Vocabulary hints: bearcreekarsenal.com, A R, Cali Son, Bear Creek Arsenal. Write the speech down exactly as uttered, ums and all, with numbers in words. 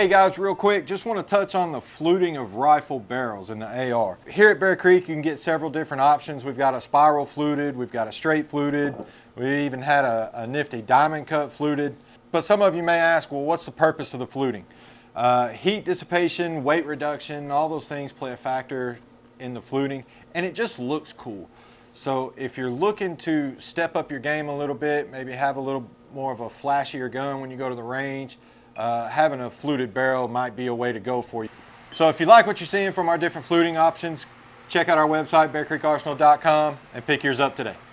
Hey guys, real quick, just want to touch on the fluting of rifle barrels in the A R. Here at Bear Creek, you can get several different options. We've got a spiral fluted, we've got a straight fluted, we even had a, a nifty diamond cut fluted. But some of you may ask, well, what's the purpose of the fluting? Uh, heat dissipation, weight reduction, all those things play a factor in the fluting, and it just looks cool. So if you're looking to step up your game a little bit, maybe have a little more of a flashier gun when you go to the range, Uh, having a fluted barrel might be a way to go for you. So if you like what you're seeing from our different fluting options, check out our website, bear creek arsenal dot com, and pick yours up today.